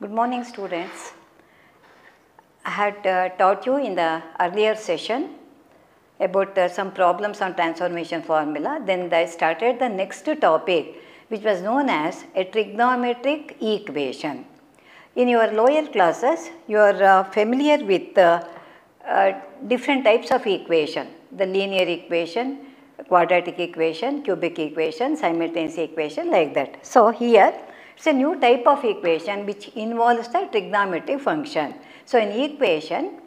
Good morning students. I had taught you in the earlier session about some problems on transformation formula. Then I started the next topic, which was known as a trigonometric equation. In your lower classes, you are familiar with different types of equation, the linear equation, quadratic equation, cubic equation, simultaneous equation, like that. So, here it is a new type of equation which involves the trigonometric function. So, an equation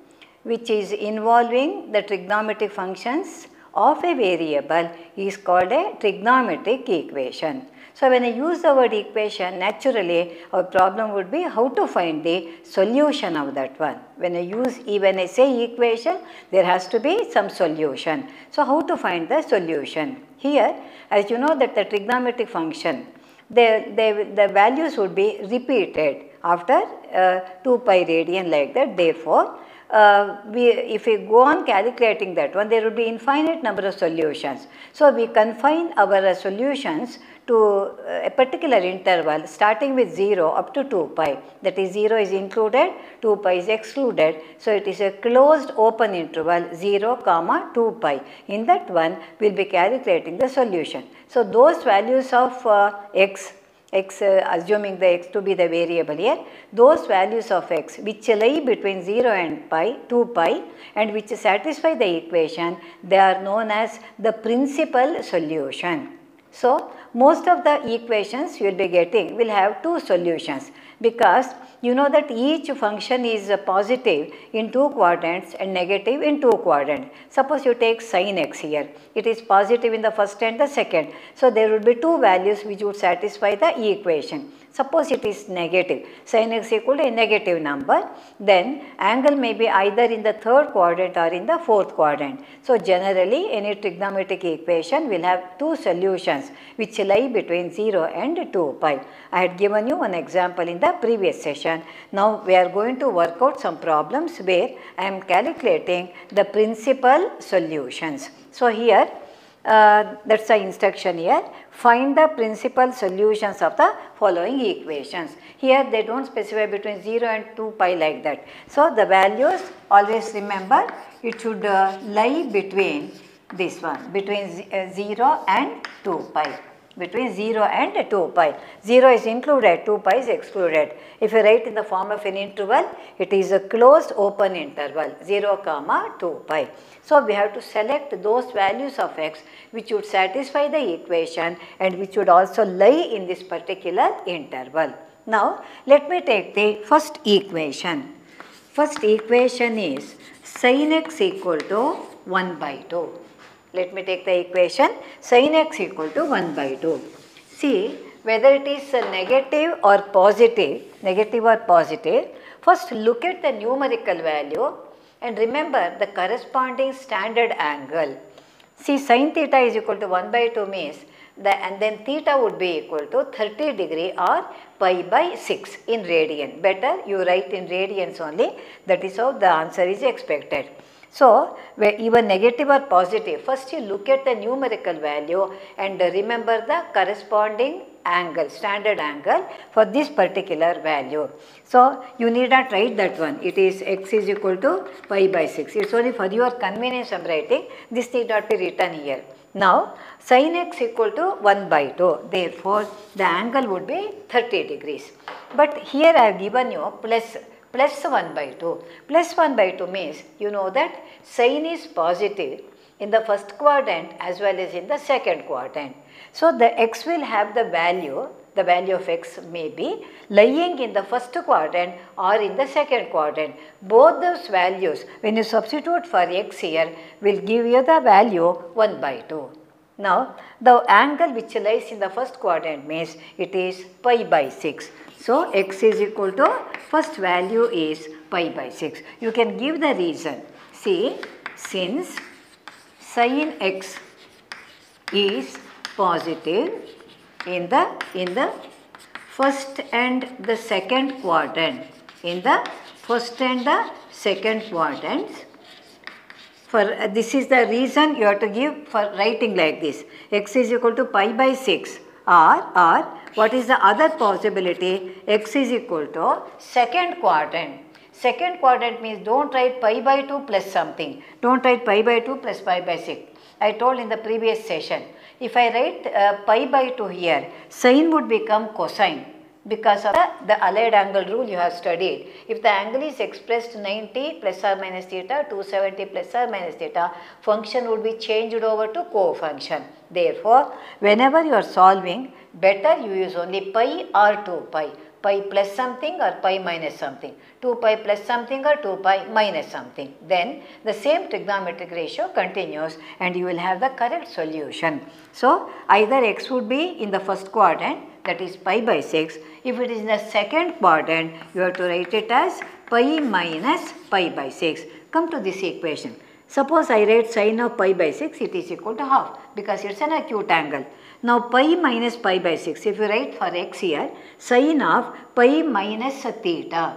which is involving the trigonometric functions of a variable is called a trigonometric equation. So, when I use the word equation, naturally our problem would be how to find the solution of that one. When I say equation, there has to be some solution. So, how to find the solution? Here, as you know that the trigonometric function, the values would be repeated after 2 pi radian like that. Therefore, if we go on calculating that one, there will be infinite number of solutions. So, we confine our solutions to a particular interval starting with 0 up to 2 pi. That is, 0 is included, 2 pi is excluded. So, it is a closed open interval 0, 2 pi. In that one, we will be calculating the solution. So, those values of assuming the x to be the variable here, those values of x which lie between 0 and pi, 2 pi and which satisfy the equation, they are known as the principal solution. So, most of the equations you will be getting will have two solutions, because you know that each function is positive in two quadrants and negative in two quadrants. Suppose you take sin x here, it is positive in the first and the second. So, there would be two values which would satisfy the equation. Suppose it is negative, sin x equal to a negative number, then angle may be either in the third quadrant or in the fourth quadrant. So, generally any trigonometric equation will have two solutions which lie between 0 and 2 pi. I had given you one example in the previous session. Now, we are going to work out some problems where I am calculating the principal solutions. So, here that is the instruction here, find the principal solutions of the following equations. Here they do not specify between 0 and 2 pi like that. So, the values, always remember it should lie between this one, between 0 and 2 pi. Between 0 and 2 pi. 0 is included, 2 pi is excluded. If you write in the form of an interval, it is a closed open interval 0, 2 pi. So, we have to select those values of x which would satisfy the equation and which would also lie in this particular interval. Now, let me take the first equation. First equation is sin x equal to 1 by 2. Let me take the equation sin x equal to 1 by 2. See, whether it is negative or positive, first look at the numerical value and remember the corresponding standard angle. See, sin theta is equal to 1 by 2 means, and then theta would be equal to 30 degree or pi by 6 in radian. Better you write in radians only, that is how the answer is expected. So, where even negative or positive, first you look at the numerical value and remember the corresponding angle, standard angle for this particular value. So, you need not write that one, it is x is equal to pi by 6, it is only for your convenience I am writing, this need not be written here. Now, sin x equal to 1 by 2, therefore, the angle would be 30 degrees. But here I have given you plus 1 by 2. Plus 1 by 2 means, you know that sin is positive in the first quadrant as well as in the second quadrant. So, the x will have the value of x may be lying in the first quadrant or in the second quadrant. Both those values, when you substitute for x here, will give you the value 1 by 2. Now, the angle which lies in the first quadrant means it is pi by 6. So, x is equal to first value is pi by 6. You can give the reason. See, since sin x is positive in the first and the second quadrant, this is the reason you have to give for writing like this, x is equal to pi by 6 or What is the other possibility? X is equal to second quadrant. Second quadrant means don't write pi by 2 plus something. Don't write pi by 2 plus pi by 6. I told in the previous session. If I write pi by 2 here, sine would become cosine because of the allied angle rule you have studied. If the angle is expressed 90 plus or minus theta, 270 plus or minus theta, function would be changed over to cofunction. Therefore, whenever you are solving, better you use only pi or 2 pi. Pi plus something or pi minus something, 2 pi plus something or 2 pi minus something. Then the same trigonometric ratio continues and you will have the correct solution. So either x would be in the first quadrant, that is pi by 6. If it is in the second quadrant, you have to write it as pi minus pi by 6. Come to this equation. Suppose I write sine of pi by 6, it is equal to half because it is an acute angle. Now pi minus pi by 6, if you write for x here, sine of pi minus theta.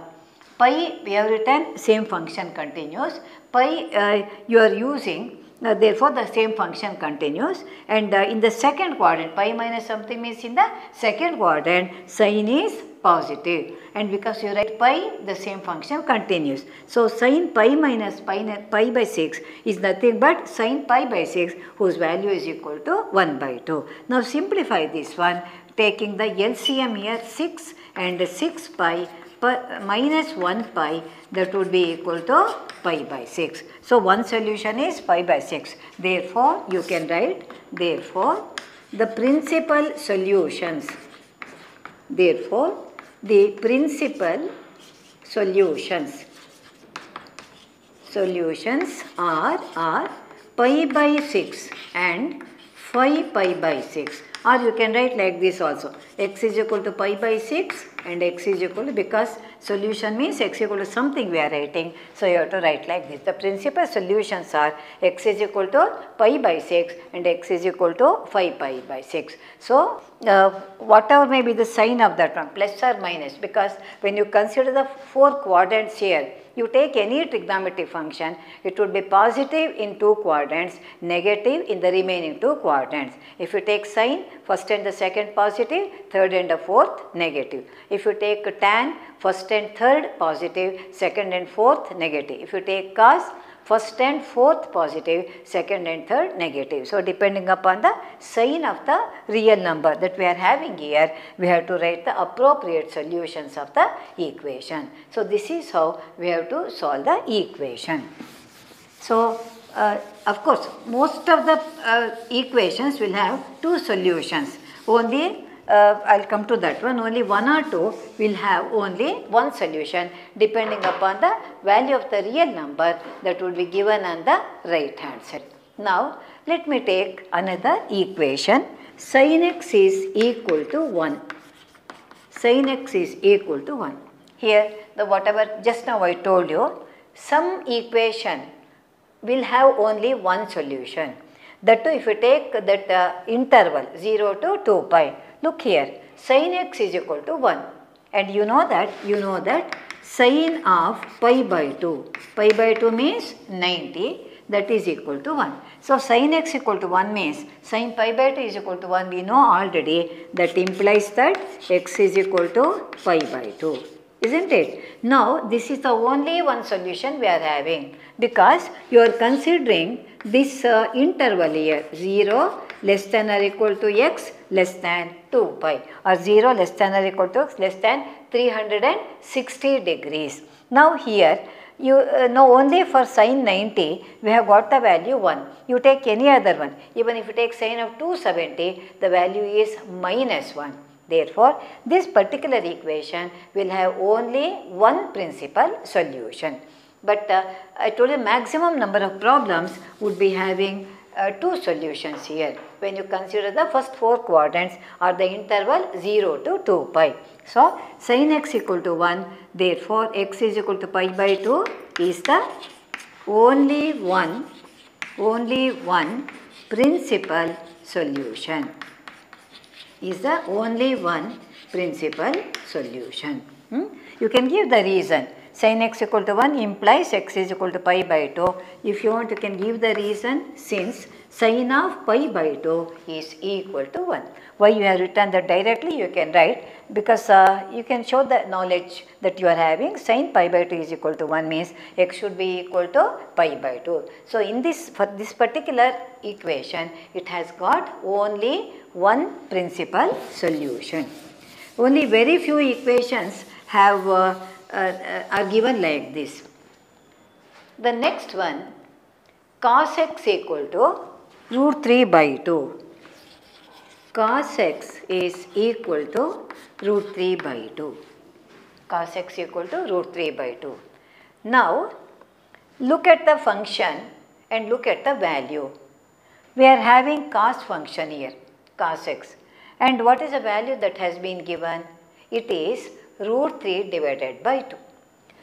Pi we have written, same function continues. Pi you are using, therefore the same function continues. And in the second quadrant, pi minus something means in the second quadrant, sine is positive. And because you write pi, the same function continues. So sine pi minus pi by 6 is nothing but sine pi by 6, whose value is equal to 1 by 2. Now simplify this one, taking the LCM here 6 and 6 pi minus 1 pi, that would be equal to pi by 6. So one solution is pi by 6. Therefore, you can write, therefore, the principal solutions, therefore, the principal solutions are pi by 6 and 5 pi by 6, or you can write like this also, x is equal to pi by 6 and x is equal to, because solution means x equal to something we are writing, so you have to write like this. The principal solutions are x is equal to pi by 6 and x is equal to 5 pi by 6. So whatever may be the sign of that one, plus or minus, because when you consider the four quadrants here, you take any trigonometric function, it would be positive in two quadrants, negative in the remaining two quadrants. If you take sine, first and the second positive, third and the fourth negative. If you take tan, first and third positive, second and fourth negative. If you take cos, first and fourth positive, second and third negative. So depending upon the sign of the real number that we are having here, we have to write the appropriate solutions of the equation. So this is how we have to solve the equation. So of course, most of the equations will have two solutions. Only I'll come to that one, only one or two will have only one solution, depending upon the value of the real number that would be given on the right hand side. Now let me take another equation. Sin x is equal to 1. Sin x is equal to 1. Here the whatever just now I told you, some equation will have only one solution. That too, if you take that interval 0 to 2 pi. Look here, sin x is equal to 1, and you know that sin of pi by 2. Pi by 2 means 90, that is equal to 1. So sin x equal to 1 means sin pi by 2 is equal to 1. We know already, that implies that x is equal to pi by 2. Isn't it? Now this is the only one solution we are having, because you are considering this interval here 0 less than or equal to x less than 2 pi, or 0 less than or equal to x less than 360 degrees. Now here you know only for sin 90 we have got the value 1. You take any other one, even if you take sin of 270, the value is minus 1. Therefore, this particular equation will have only one principal solution. But I told you maximum number of problems would be having two solutions here, when you consider the first four quadrants or the interval 0 to 2 pi. So sin x equal to 1, therefore x is equal to pi by 2 is the only one principal solution, is the only one principal solution. You can give the reason. Sin x equal to 1 implies x is equal to pi by 2. If you want, you can give the reason, since sin of pi by tau is equal to 1. Why you have written that directly, you can write, because you can show the knowledge that you are having. Sin pi by 2 is equal to 1 means x should be equal to pi by 2. So in this, for this particular equation, it has got only one principal solution. Only very few equations have are given like this. The next one, cos x equal to root 3 by 2. Cos x is equal to root 3 by 2. Cos x equal to root 3 by 2. Now, look at the function and look at the value. We are having cos function here, cos x. And what is the value that has been given? It is root 3 divided by 2.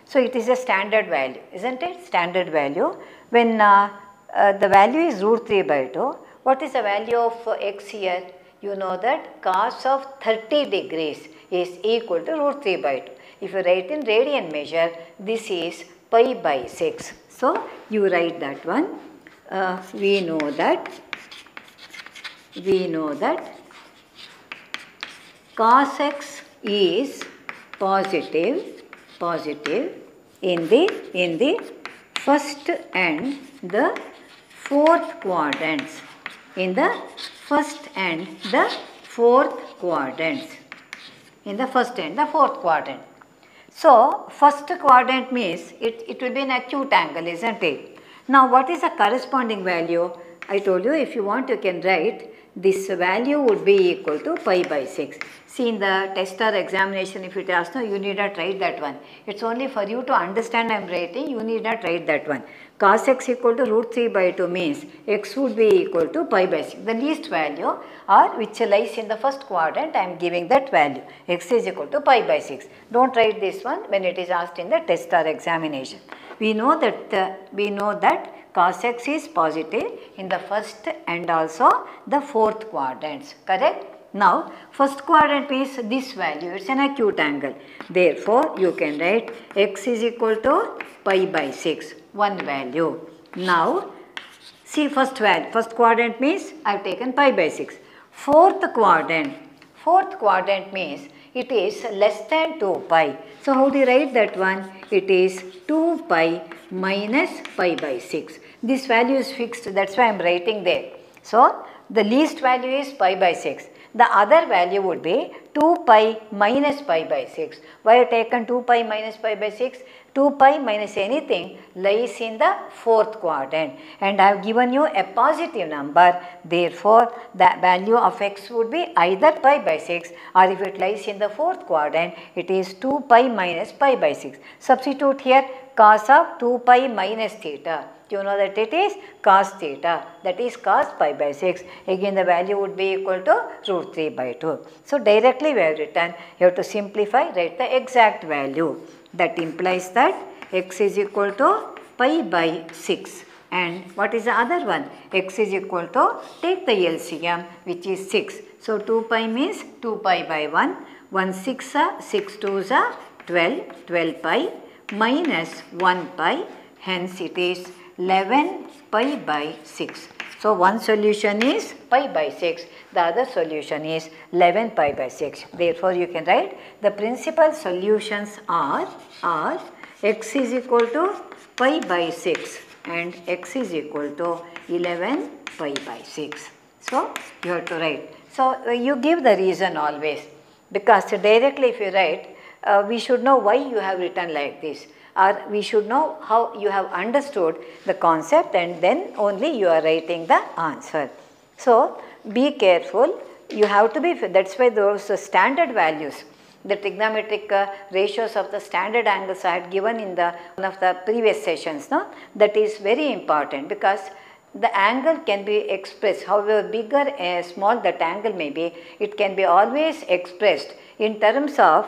So, it is a standard value, isn't it? Standard value. When the value is root 3 by 2, what is the value of x here? You know that cos of 30 degrees is equal to root 3 by 2. If you write in radian measure, this is pi by 6. So, you write that one. We know that cos x is positive in the first and the fourth quadrants. In the first and the fourth quadrant. So, first quadrant means it will be an acute angle, isn't it? Now, what is the corresponding value? I told you, if you want, you can write. This value would be equal to pi by 6. See, in the test or examination, if it asks, no, you need not write that one. It's only for you to understand I am writing, you need not write that one. Cos x equal to root 3 by 2 means x would be equal to pi by 6. The least value or which lies in the first quadrant, I am giving that value. X is equal to pi by 6. Don't write this one when it is asked in the test or examination. We know that cos x is positive in the first and also the fourth quadrants, correct? Now, first quadrant means this value, it's an acute angle. Therefore, you can write x is equal to pi by 6, one value. Now, see first value, first quadrant means I have taken pi by 6. Fourth quadrant means it is less than 2 pi. So, how do you write that one? It is 2 pi minus pi by 6. This value is fixed, that's why I am writing there. So, the least value is pi by 6. The other value would be 2 pi minus pi by 6. Why have taken 2 pi minus pi by 6? 2 pi minus anything lies in the fourth quadrant, and I have given you a positive number. Therefore, the value of x would be either pi by 6, or if it lies in the fourth quadrant, it is 2 pi minus pi by 6. Substitute here cos of 2 pi minus theta. You know that it is cos theta, that is cos pi by 6. Again, the value would be equal to root 3 by 2. So, directly we have written, you have to simplify, write the exact value. That implies that x is equal to pi by 6. And what is the other one? X is equal to, take the LCM, which is 6. So, 2 pi means 2 pi by 1. 1 6, 6 2s are 12, 12 pi minus 1 pi, hence it is 11 pi by 6. So, one solution is pi by 6, the other solution is 11 pi by 6. Therefore, you can write the principal solutions are x is equal to pi by 6 and x is equal to 11 pi by 6. So, you have to write. So, you give the reason always, because directly if you write, we should know why you have written like this. Or we should know how you have understood the concept, and then only you are writing the answer. So, be careful, you have to be, that's why those standard values, the trigonometric ratios of the standard angles I had given in the one of the previous sessions, no? That is very important, because the angle can be expressed, however big or small that angle may be, it can be always expressed in terms of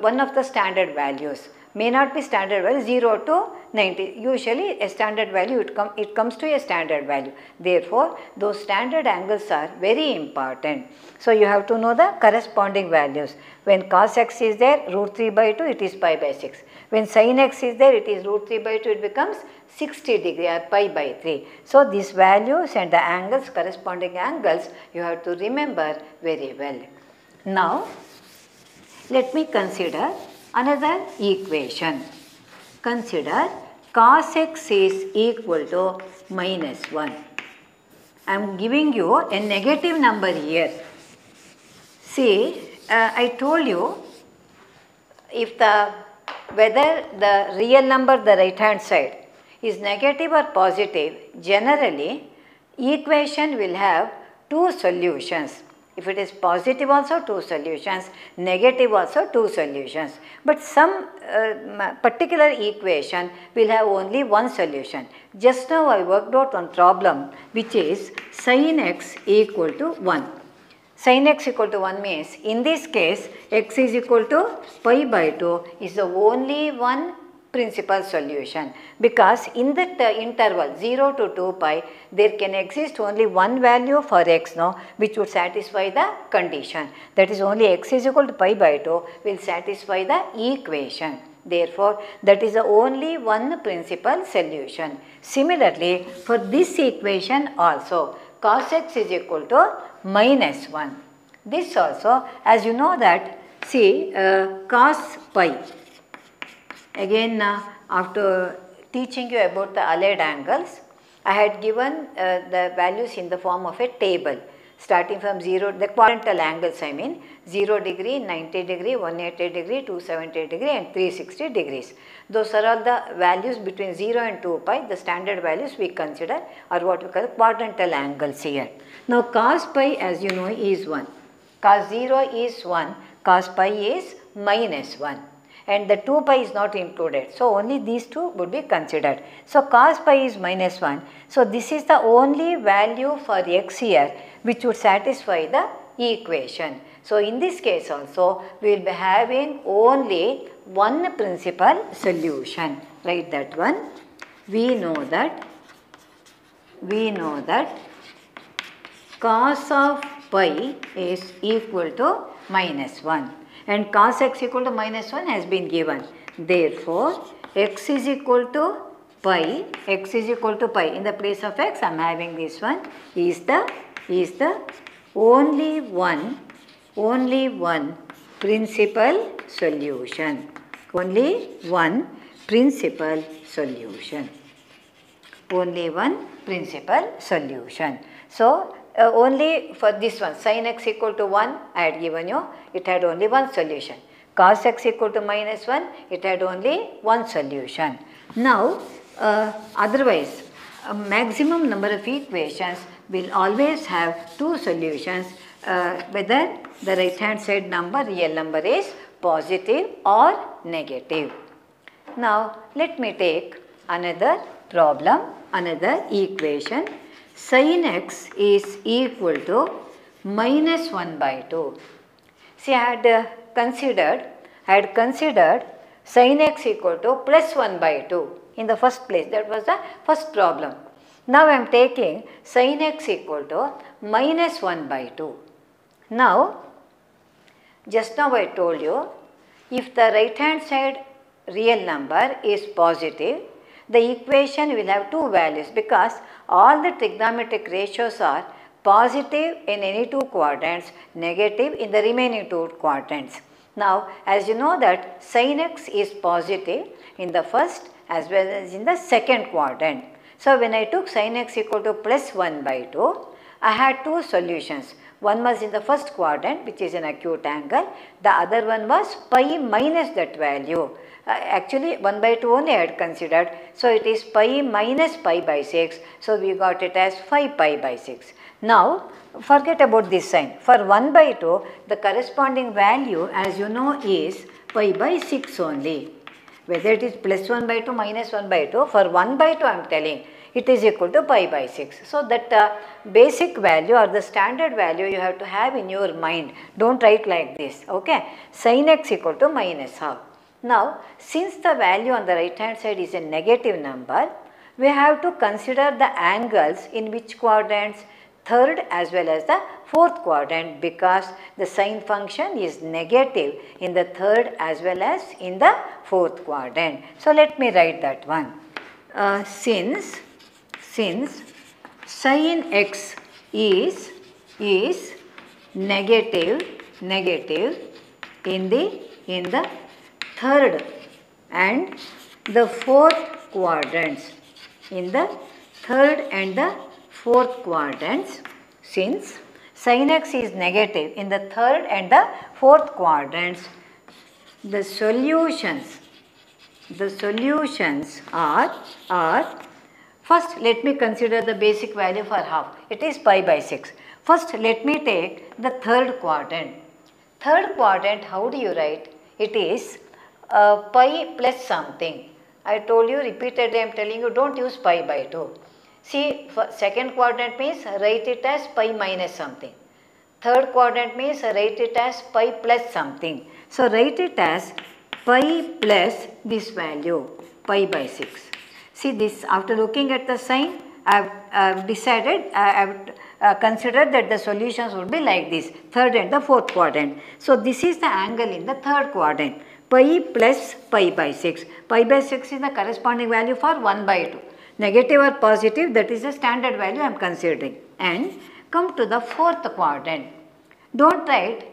one of the standard values. May not be standard value, 0 to 90. Usually a standard value, it comes to a standard value. Therefore, those standard angles are very important. So, you have to know the corresponding values. When cos x is there, root 3 by 2, it is pi by 6. When sin x is there, it is root 3 by 2, it becomes 60 degree or pi by 3. So, these values and the angles, corresponding angles, you have to remember very well. Now, let me consider another equation. Consider cos x is equal to minus 1. I am giving you a negative number here. See, I told you whether the real number, the right hand side, is negative or positive, generally equation will have two solutions. If it is positive also two solutions, negative also two solutions. But some particular equation will have only one solution. Just now I worked out one problem which is sin x equal to 1. Sin x equal to 1 means in this case x is equal to pi by 2 is the only one principal solution, because in that interval 0 to 2 pi there can exist only one value for x now which would satisfy the condition, that is only x is equal to pi by 2 will satisfy the equation. Therefore, that is the only one principal solution. Similarly, for this equation also cos x is equal to minus 1. This also, as you know that, see cos pi. Again, after teaching you about the allied angles, I had given the values in the form of a table starting from 0, the quadrantal angles I mean 0 degree, 90 degree, 180 degree, 270 degree and 360 degrees. Those are all the values between 0 and 2 pi, the standard values we consider are what we call quadrantal angles here. Now cos pi, as you know, is 1, cos 0 is 1, cos pi is minus 1. And the 2 pi is not included. So, only these two would be considered. So, cos pi is minus 1. So, this is the only value for x here which would satisfy the equation. So, in this case also we will be having only one principal solution. Write that one. We know that cos of pi is equal to minus 1. And cos x equal to minus 1 has been given. Therefore, x is equal to pi, in the place of x I am having this one, is the only one principal solution, only one principal solution. So, only for this one, sin x equal to 1, I had given you, it had only one solution. Cos x equal to minus 1, it had only one solution. Now, otherwise, a maximum number of equations will always have two solutions, whether the right hand side number, real number is positive or negative. Now, let me take another problem, another equation. Sin x is equal to minus 1 by 2. See, I had considered sin x equal to plus 1 by 2 in the first place. That was the first problem. Now, I am taking sin x equal to minus 1 by 2. Now, just now I told you, if the right hand side real number is positive, the equation will have two values because all the trigonometric ratios are positive in any two quadrants, negative in the remaining two quadrants. Now, as you know that sin x is positive in the first as well as in the second quadrant. So, when I took sin x equal to plus 1 by 2, I had two solutions. One was in the first quadrant which is an acute angle, the other one was pi minus that value. Actually 1 by 2 only I had considered. So, it is pi minus pi by 6. So, we got it as 5 pi by 6. Now, forget about this sign. For 1 by 2, the corresponding value, as you know, is pi by 6 only. Whether it is plus 1 by 2 minus 1 by 2, for 1 by 2 I am telling it is equal to pi by 6. So, that basic value or the standard value you have to have in your mind. Don't write like this. Okay. Sin x equal to minus half. Now, since the value on the right hand side is a negative number, we have to consider the angles in which quadrants, third as well as the fourth quadrant, because the sine function is negative in the third as well as in the fourth quadrant. So, let me write that one. Since sine x is negative in the third and the fourth quadrants, in the third and the fourth quadrants, since sin x is negative in the third and the fourth quadrants, the solutions are, first let me consider the basic value for half, it is pi by 6. First let me take the third quadrant. Third quadrant, how do you write? It is pi plus something. I told you repeatedly, I am telling you, don't use pi by 2. See, for second quadrant means write it as pi minus something. Third quadrant means write it as pi plus something. So, write it as pi plus this value, pi by 6. See this, after looking at the sign, I have considered that the solutions would be like this, third and the fourth quadrant. So, this is the angle in the third quadrant, pi plus pi by 6. Pi by 6 is the corresponding value for 1 by 2. Negative or positive, that is the standard value I am considering. And come to the fourth quadrant. Don't write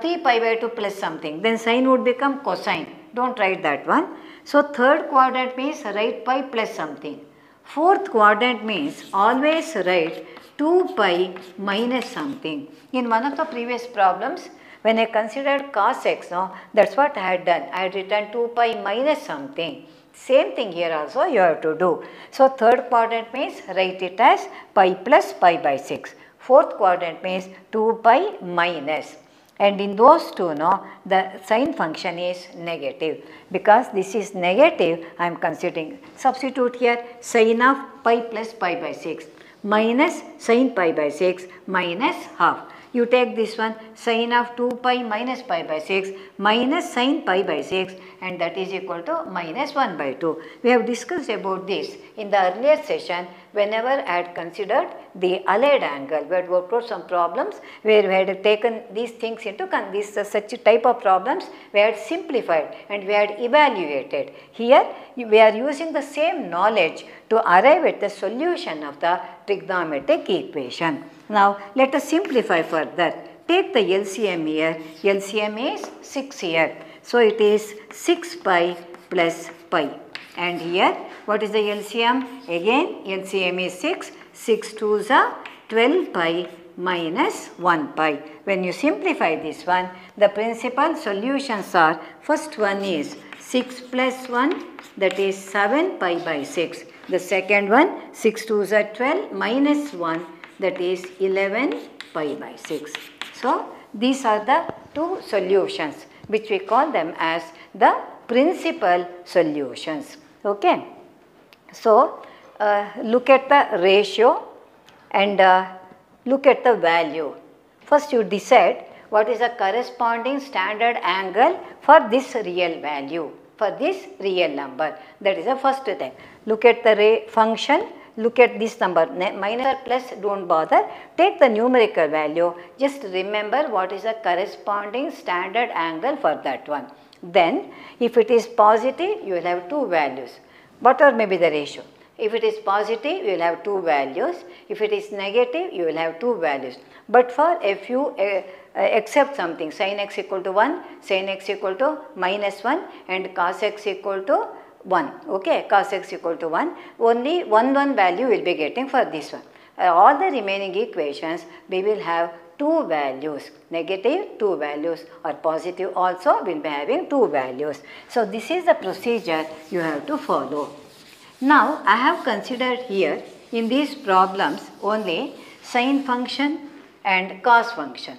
3 pi by 2 plus something, then sine would become cosine. Don't write that one. So, third quadrant means write pi plus something. Fourth quadrant means always write 2 pi minus something. In one of the previous problems, when I considered cos x, no, that's what I had done. I had written 2 pi minus something. Same thing here also you have to do. So, third quadrant means write it as pi plus pi by 6. Fourth quadrant means 2 pi minus. And in those two, no, the sine function is negative. Because this is negative, I am considering. Substitute here sine of pi plus pi by 6 minus sine pi by 6 minus half. You take this one, sine of 2 pi minus pi by 6 minus sine pi by 6, and that is equal to minus 1 by 2. We have discussed about this in the earlier session whenever I had considered the allied angle. We had worked out some problems where we had taken these things into account. These such type of problems we had simplified and we had evaluated. Here we are using the same knowledge to arrive at the solution of the trigonometric equation. Now, let us simplify further. Take the LCM here. LCM is 6 here. So, it is 6 pi plus pi. And here, what is the LCM? Again, LCM is 6. 6 2s are 12 pi minus 1 pi. When you simplify this one, the principal solutions are, first one is 6 plus 1, that is 7 pi by 6. The second one, 6 2s are 12 minus 1, that is 11 pi by 6. So, these are the two solutions which we call them as the principal solutions. Okay. So, look at the ratio and look at the value. First you decide what is the corresponding standard angle for this real value, for this real number. That is the first thing. Look at the function. Look at this number, minus or plus, don't bother. Take the numerical value, just remember what is the corresponding standard angle for that one. Then, if it is positive, you will have two values, whatever may be the ratio. If it is positive, you will have two values. If it is negative, you will have two values. But for if you accept something, sin x equal to 1, sin x equal to minus 1 and cos x equal to 1, okay, cos x equal to 1, only one value will be getting for this one. All the remaining equations, we will have two values, negative two values, or positive also will be having two values. So, this is the procedure you have to follow. Now, I have considered here in these problems only sine function and cos function.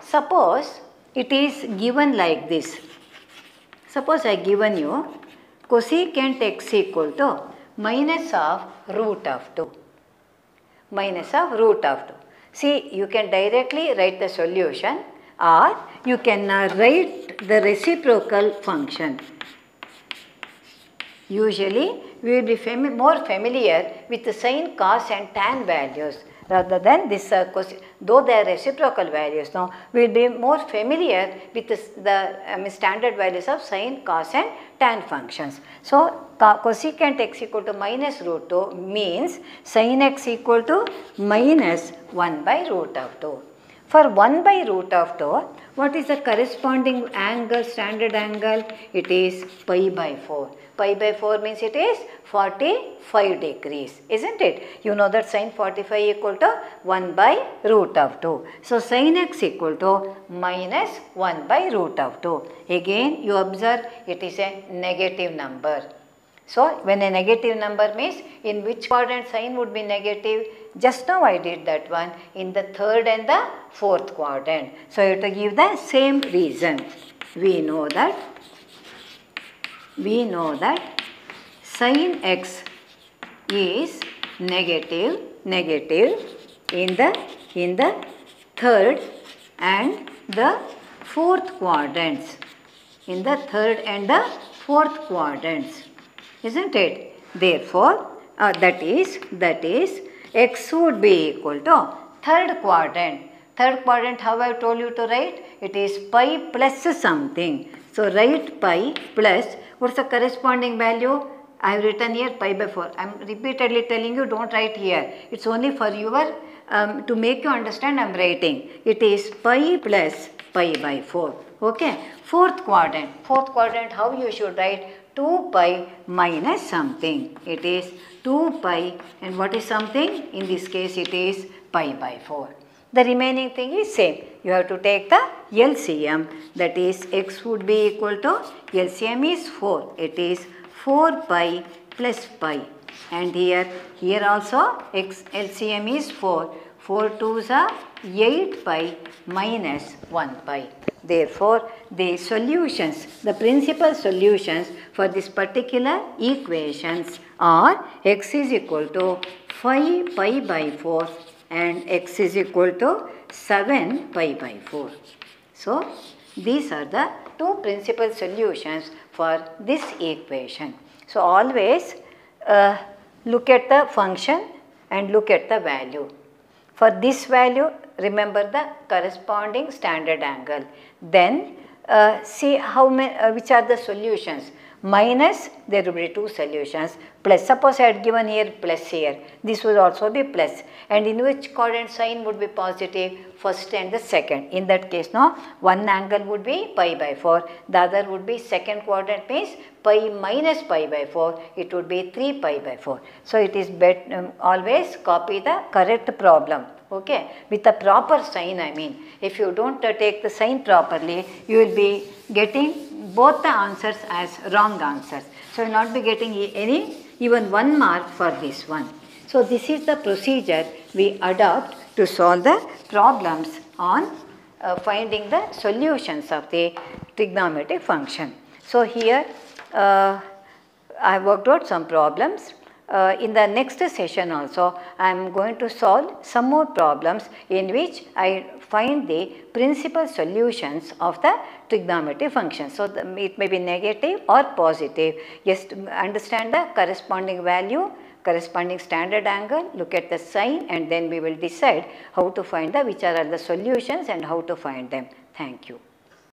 Suppose it is given like this. Suppose I given you cosecant x equal to minus of root of 2. See, you can directly write the solution, or you can write the reciprocal function. Usually we will be more familiar with the sine, cos and tan values rather than this cosine, though they are reciprocal values. Now we will be more familiar with the standard values of sine, cos and tan functions. So cosecant x equal to minus root 2 means sine x equal to minus 1 by root of 2. For 1 by root of 2, what is the corresponding angle, standard angle? It is pi by 4. Pi by 4 means it is 45 degrees, isn't it? You know that sine 45 equal to 1 by root of 2. So sine x equal to minus 1 by root of 2. Again you observe it is a negative number. So when a negative number means in which quadrant sine would be negative? Just now I did that one in the third and the fourth quadrant. So you have to give the same reason. We know that sine x is negative in the third and the fourth quadrants. In the third and the fourth quadrants, isn't it? Therefore, that is x would be equal to third quadrant. Third quadrant, how I told you to write? It is pi plus something. So write pi plus, what's the corresponding value? I have written here pi by 4. I am repeatedly telling you, don't write here. It's only for your, to make you understand I am writing. It is pi plus pi by 4. Okay. Fourth quadrant, how you should write? 2 pi minus something. It is 2 pi and what is something? In this case it is pi by 4. The remaining thing is same. You have to take the LCM, that is x would be equal to, LCM is 4. It is 4 pi plus pi and here also x LCM is 4. 4 2s are 8 pi minus 1 pi. Therefore, the solutions, the principal solutions for this particular equations are x is equal to 5 pi by 4 and x is equal to 7 pi by 4. So, these are the two principal solutions for this equation. So, always look at the function and look at the value. For this value, remember the corresponding standard angle. Then see how many, which are the solutions. Minus, there will be two solutions. Plus, suppose I had given here plus here, this would also be plus. And in which quadrant sine would be positive? First and the second. In that case, no, one angle would be pi by 4, the other would be second quadrant means pi minus pi by 4, it would be 3 pi by 4. So it is always copy the correct problem. Okay, with the proper sign I mean. If you don't take the sign properly, you will be getting both the answers as wrong answers. So, you will not be getting even one mark for this one. So, this is the procedure we adopt to solve the problems on finding the solutions of the trigonometric function. So, here I worked out some problems. In the next session also, I am going to solve some more problems in which I find the principal solutions of the trigonometric function. So, it may be negative or positive. Just understand the corresponding value, corresponding standard angle, look at the sign and then we will decide how to find which are the solutions and how to find them. Thank you.